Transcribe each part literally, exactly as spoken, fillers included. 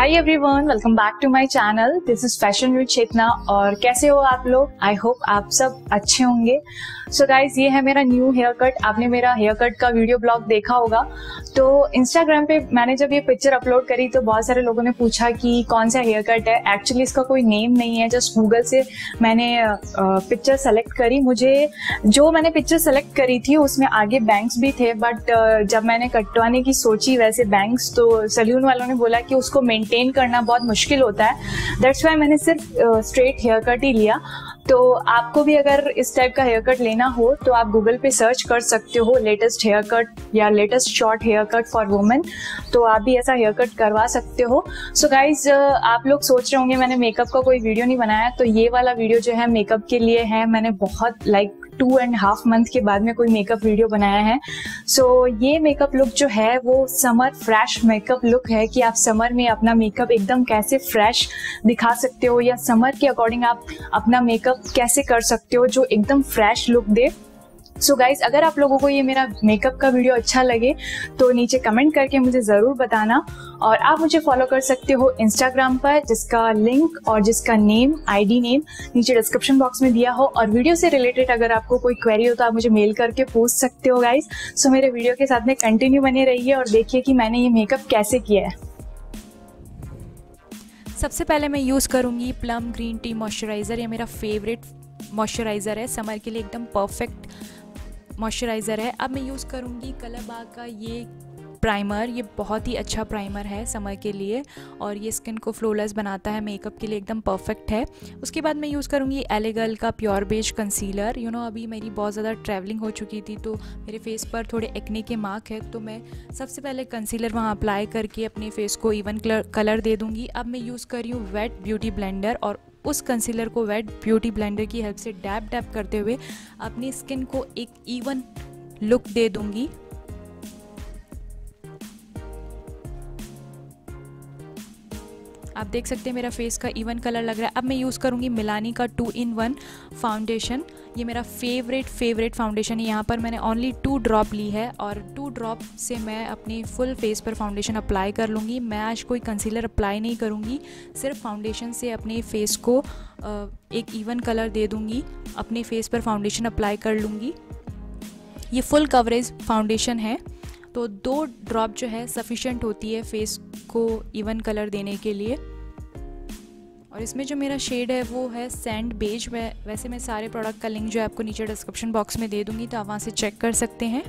High everyone, welcome back to my channel. This is fashion view Chetna. और कैसे हो आप लोग? आई होप आप सब अच्छे होंगे. सो so गाइज, ये है मेरा न्यू हेयर कट. आपने मेरा हेयर कट का वीडियो ब्लॉग देखा होगा. तो इंस्टाग्राम पे मैंने जब ये पिक्चर अपलोड करी तो बहुत सारे लोगों ने पूछा कि कौन सा हेयर कट है. एक्चुअली इसका कोई नेम नहीं है. जस्ट गूगल से मैंने पिक्चर सेलेक्ट करी. मुझे जो मैंने पिक्चर सेलेक्ट करी थी उसमें आगे बैंक्स भी थे, बट जब मैंने कटवाने की सोची वैसे बैंक्स, तो सैलून वालों ने बोला कि उसको मेंटेन करना बहुत मुश्किल होता है. दैट्स व्हाई मैंने सिर्फ स्ट्रेट हेयर कट ही लिया. तो आपको भी अगर इस टाइप का हेयर कट लेना हो तो आप गूगल पे सर्च कर सकते हो लेटेस्ट हेयर कट या latest short hair cut for women. तो आप भी ऐसा हेयर कट करवा सकते हो. सो so गाइज, आप लोग सोच रहे होंगे मैंने मेकअप का कोई वीडियो नहीं बनाया. तो ये वाला वीडियो जो है मेकअप के लिए है. मैंने बहुत like two and half month के बाद में कोई मेकअप वीडियो बनाया है. सो so, ये मेकअप लुक जो है वो समर फ्रेश मेकअप लुक है कि आप समर में अपना मेकअप एकदम कैसे फ्रेश दिखा सकते हो या समर के अकॉर्डिंग आप अपना मेकअप कैसे कर सकते हो जो एकदम फ्रेश लुक दे. सो so गाइज, अगर आप लोगों को ये मेरा मेकअप का वीडियो अच्छा लगे तो नीचे कमेंट करके मुझे ज़रूर बताना. और आप मुझे फॉलो कर सकते हो इंस्टाग्राम पर, जिसका लिंक और जिसका नेम आईडी नेम नीचे डिस्क्रिप्शन बॉक्स में दिया हो. और वीडियो से रिलेटेड अगर आपको कोई क्वेरी हो तो आप मुझे मेल करके पूछ सकते हो गाइज. सो so मेरे वीडियो के साथ में कंटिन्यू बने रहिए और देखिए कि मैंने ये मेकअप कैसे किया है. सबसे पहले मैं यूज़ करूँगी प्लम ग्रीन टी मॉइस्चराइज़र. ये मेरा फेवरेट मॉइस्चराइज़र है, समर के लिए एकदम परफेक्ट मॉइस्चराइज़र है. अब मैं यूज़ करूँगी कलरबा का ये प्राइमर. ये बहुत ही अच्छा प्राइमर है समर के लिए और ये स्किन को फ्लॉलेस बनाता है, मेकअप के लिए एकदम परफेक्ट है. उसके बाद मैं यूज़ करूँगी एलेगल का pure beige concealer. You know अभी मेरी बहुत ज़्यादा ट्रैवलिंग हो चुकी थी तो मेरे फेस पर थोड़े एक्ने के मार्क है, तो मैं सबसे पहले कंसीलर वहाँ अप्लाई करके अपने फेस को इवन कलर दे दूँगी. अब मैं यूज़ कर रही हूँ वेट ब्यूटी ब्लेंडर और उस कंसीलर को वेट ब्यूटी ब्लेंडर की हेल्प से डैप डैप करते हुए अपनी स्किन को एक इवन लुक दे दूंगी. आप देख सकते हैं मेरा फेस का इवन कलर लग रहा है. अब मैं यूज़ करूंगी मिलानी का टू इन वन फाउंडेशन. ये मेरा फेवरेट फेवरेट फाउंडेशन है. यहाँ पर मैंने ओनली टू ड्रॉप ली है और टू ड्रॉप से मैं अपने फुल फेस पर फाउंडेशन अप्लाई कर लूँगी. मैं आज कोई कंसीलर अप्लाई नहीं करूँगी, सिर्फ फाउंडेशन से अपने फेस को एक इवन कलर दे दूँगी. अपने फेस पर फाउंडेशन अप्लाई कर लूँगी. ये फुल कवरेज फाउंडेशन है तो दो ड्रॉप जो है सफिशेंट होती है फेस को इवन कलर देने के लिए. और इसमें जो मेरा शेड है वो है सैंड बेज. वैसे मैं सारे प्रोडक्ट का लिंक जो है आपको नीचे डिस्क्रिप्शन बॉक्स में दे दूंगी, तो आप वहाँ से चेक कर सकते हैं.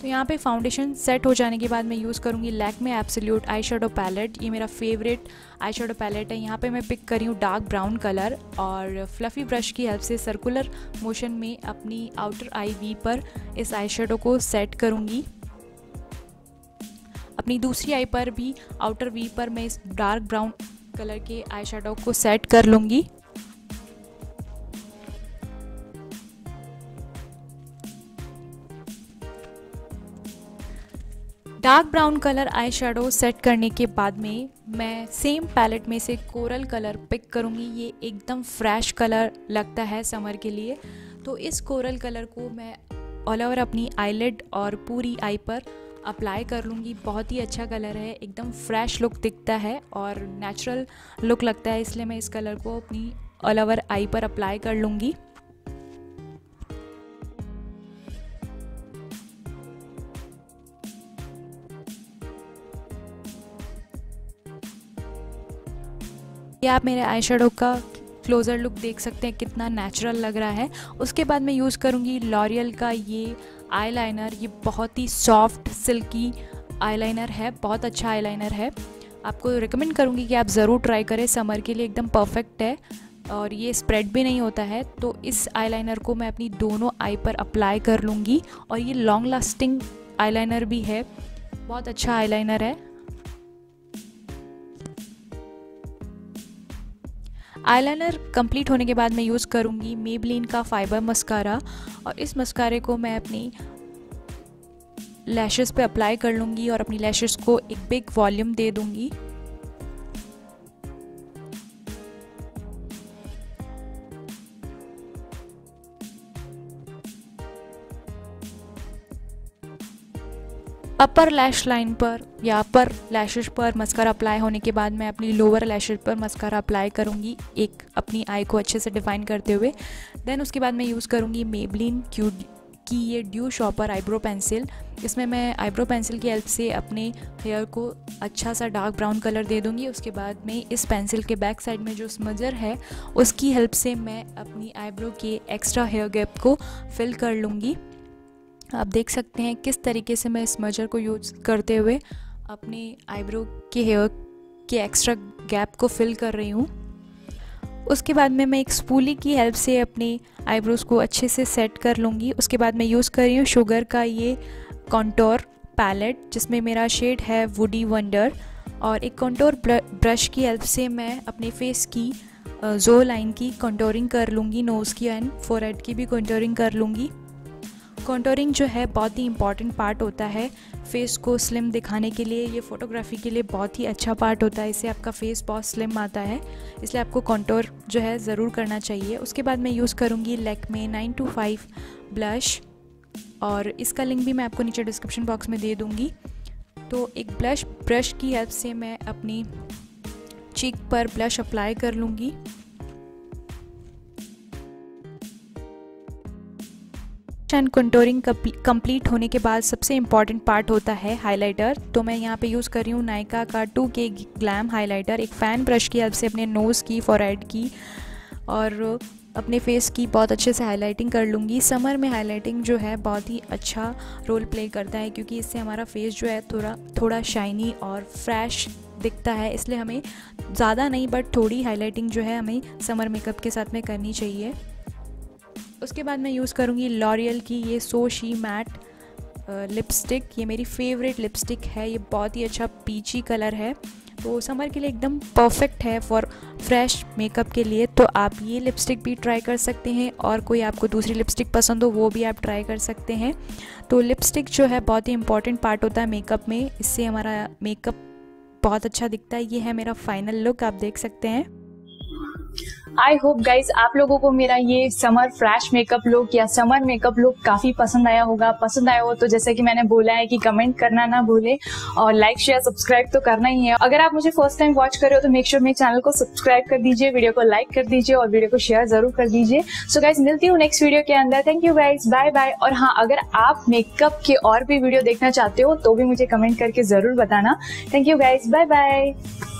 तो यहाँ पे फाउंडेशन सेट हो जाने के बाद मैं यूज़ करूँगी Lakme absolute eye shadow palette. ये मेरा फेवरेट आई शेडो पैलेट है. यहाँ पे मैं पिक कर रही हूँ डार्क ब्राउन कलर और फ्लफ़ी ब्रश की हेल्प से सर्कुलर मोशन में अपनी आउटर आई वी पर इस आई शेडो को सेट करूँगी. अपनी दूसरी आई पर भी आउटर वी पर मैं इस डार्क ब्राउन कलर के आई शेडो को सेट कर लूँगी. Dark brown colour eye shadow set करने के बाद में मैं सेम पैलेट में से कोरल कलर पिक करूँगी. ये एकदम फ्रेश कलर लगता है समर के लिए, तो इस कोरल कलर को मैं ऑल ओवर अपनी आईलिड और पूरी आई पर अप्लाई कर लूँगी. बहुत ही अच्छा कलर है, एकदम फ्रेश लुक दिखता है और नेचुरल लुक लगता है, इसलिए मैं इस कलर को अपनी ऑल ओवर आई पर अप्लाई कर लूँगी. ये आप मेरे आई शेडो का क्लोज़र लुक देख सकते हैं कितना नेचुरल लग रहा है. उसके बाद मैं यूज़ करूँगी लॉरियल का ये आईलाइनर. ये बहुत ही सॉफ्ट सिल्की आईलाइनर है, बहुत अच्छा आईलाइनर है. आपको रिकमेंड करूँगी कि आप ज़रूर ट्राई करें, समर के लिए एकदम परफेक्ट है और ये स्प्रेड भी नहीं होता है. तो इस आईलाइनर को मैं अपनी दोनों आई पर अप्लाई कर लूँगी और ये लॉन्ग लास्टिंग आईलाइनर भी है, बहुत अच्छा आईलाइनर है. आईलाइनर कंप्लीट होने के बाद मैं यूज़ करूँगी मेबलिन का फाइबर मस्कारा और इस मस्कारे को मैं अपनी लैशेस पे अप्लाई कर लूँगी और अपनी लैशेस को एक बिग वॉल्यूम दे दूँगी. अपर लैश लाइन पर या अपर लैशेज पर मस्कारा अप्लाई होने के बाद मैं अपनी लोअर लैशेज पर मस्कारा अप्लाई करूँगी, एक अपनी आई को अच्छे से डिफाइन करते हुए। देन उसके बाद मैं यूज़ करूँगी मेबलिन क्यू की ये ड्यू शॉपर आईब्रो पेंसिल। इसमें मैं आईब्रो पेंसिल की हेल्प से अपने हेयर को अच्छा सा डार्क ब्राउन कलर दे दूँगी। उसके बाद में इस पेंसिल के बैक साइड में जो स्मजर है उसकी हेल्प से मैं अपनी आईब्रो के एक्स्ट्रा हेयर गैप को फिल कर लूँगी। आप देख सकते हैं किस तरीके से मैं स्मजर को यूज करते हुए अपने आईब्रो के हेयर के एक्स्ट्रा गैप को फिल कर रही हूँ। उसके बाद में मैं एक स्पूली की हेल्प से अपने आईब्रोज़ को अच्छे से सेट कर लूँगी। उसके बाद मैं यूज़ कर रही हूँ शुगर का ये कॉन्टोर पैलेट जिसमें मेरा शेड है वुडी वंडर, और एक कॉन्टोर ब्रश की हेल्प से मैं अपने फेस की जो लाइन की कॉन्टोरिंग कर लूँगी, नोज़ की एंड फोरहेड की भी कॉन्टोरिंग कर लूँगी। कॉन्टोरिंग जो है बहुत ही इंपॉर्टेंट पार्ट होता है फेस को स्लिम दिखाने के लिए, ये फोटोग्राफी के लिए बहुत ही अच्छा पार्ट होता है, इससे आपका फेस बहुत स्लिम आता है, इसलिए आपको कॉन्टोर जो है ज़रूर करना चाहिए। उसके बाद मैं यूज़ करूँगी Lakme nine to five blush, और इसका लिंक भी मैं आपको नीचे डिस्क्रिप्शन बॉक्स में दे दूँगी। तो एक ब्लश ब्रश की हेल्प से मैं अपनी चीक पर ब्लश अप्लाई कर लूँगी। एंड कंटूरिंग कंप्लीट होने के बाद सबसे इम्पॉर्टेंट पार्ट होता है हाइलाइटर। तो मैं यहाँ पे यूज़ कर रही हूँ नायका का टू के ग्लैम हाइलाइटर, एक फ़ैन ब्रश की हेल्प से अपने नोज़ की, फोरहेड की और अपने फेस की बहुत अच्छे से हाइलाइटिंग कर लूँगी। समर में हाइलाइटिंग जो है बहुत ही अच्छा रोल प्ले करता है, क्योंकि इससे हमारा फेस जो है थोड़ा थोड़ा शाइनी और फ्रेश दिखता है, इसलिए हमें ज़्यादा नहीं बट थोड़ी हाइलाइटिंग जो है हमें समर मेकअप के साथ में करनी चाहिए। उसके बाद मैं यूज़ करूँगी लॉरियल की ये सो शी मैट लिपस्टिक, ये मेरी फेवरेट लिपस्टिक है, ये बहुत ही अच्छा पीची कलर है, तो समर के लिए एकदम परफेक्ट है फॉर फ्रेश मेकअप के लिए। तो आप ये लिपस्टिक भी ट्राई कर सकते हैं, और कोई आपको दूसरी लिपस्टिक पसंद हो वो भी आप ट्राई कर सकते हैं। तो लिपस्टिक जो है बहुत ही इंपॉर्टेंट पार्ट होता है मेकअप में, इससे हमारा मेकअप बहुत अच्छा दिखता है। ये है मेरा फाइनल लुक, आप देख सकते हैं। आई होप गाइज आप लोगों को मेरा ये समर फ्रेश मेकअप लुक या समर मेकअप लुक काफी पसंद आया होगा। पसंद आया हो तो जैसे कि मैंने बोला है कि कमेंट करना ना भूले, और लाइक शेयर सब्सक्राइब तो करना ही है। अगर आप मुझे फर्स्ट टाइम वॉच कर रहे हो तो मेक श्योर मेरे चैनल को सब्सक्राइब कर दीजिए, वीडियो को लाइक कर दीजिए और वीडियो को शेयर जरूर कर दीजिए। सो गाइज मिलती हूँ नेक्स्ट वीडियो के अंदर, thank you guys, bye bye. और हाँ, अगर आप मेकअप के और भी वीडियो देखना चाहते हो तो भी मुझे कमेंट करके जरूर बताना। Thank you guys, bye bye.